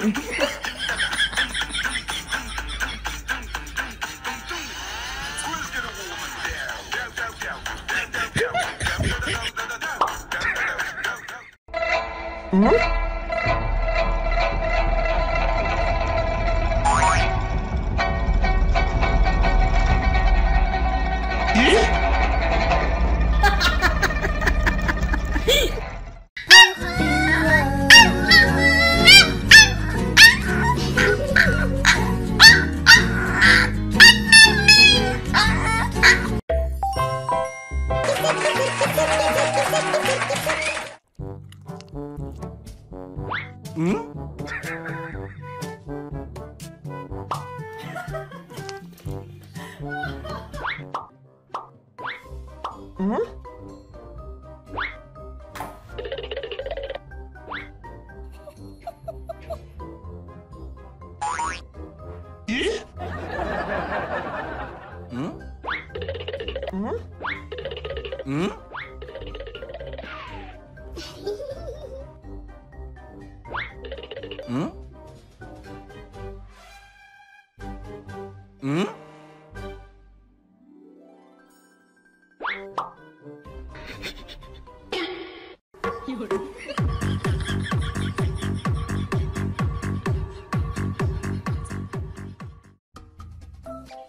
doing? Mm-hmm.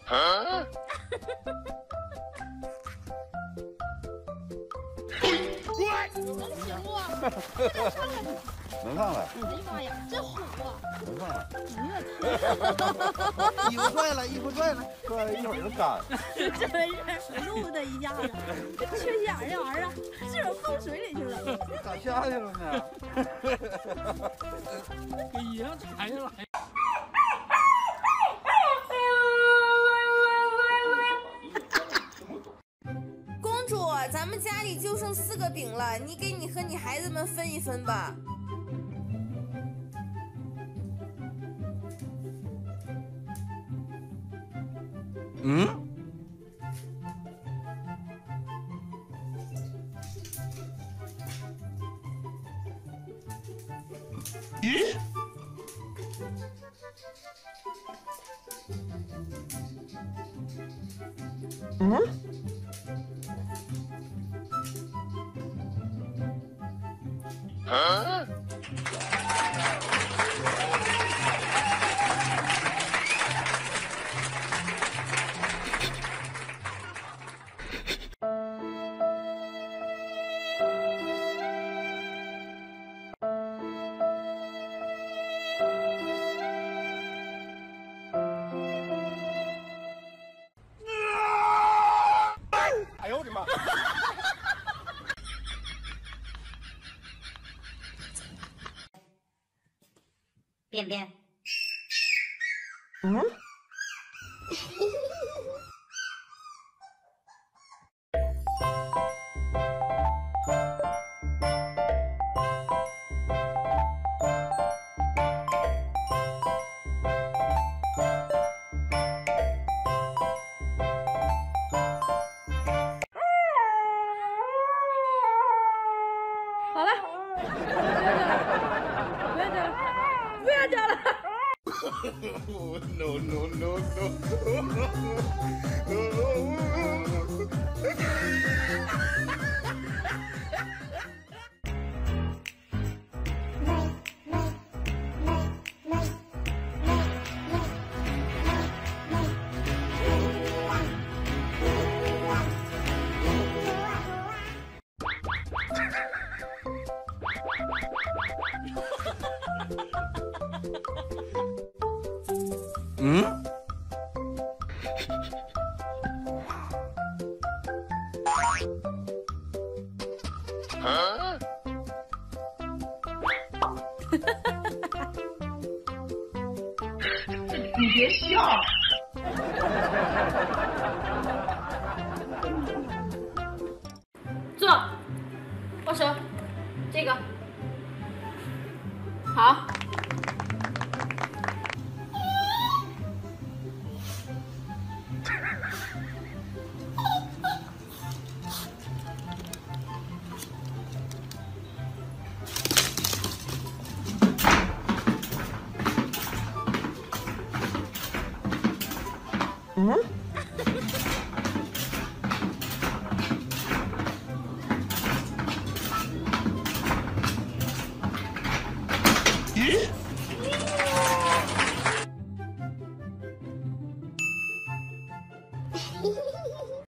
Huh? What? 能放了？哎妈呀，真火！能放了？衣服拽了，衣服拽了，拽一会儿就干。这玩意儿露的一下子，缺心眼儿这玩意儿，自个儿放水里去了。咋下去了呢？给爷抬下来。 咱们家里就剩4个饼了，你给你和你孩子们分一分吧。嗯？咦？ Huh? Bien. ¿Mm? Huh? You get shocked. Stop. Wash up. Take up. Huh? Mm-hmm.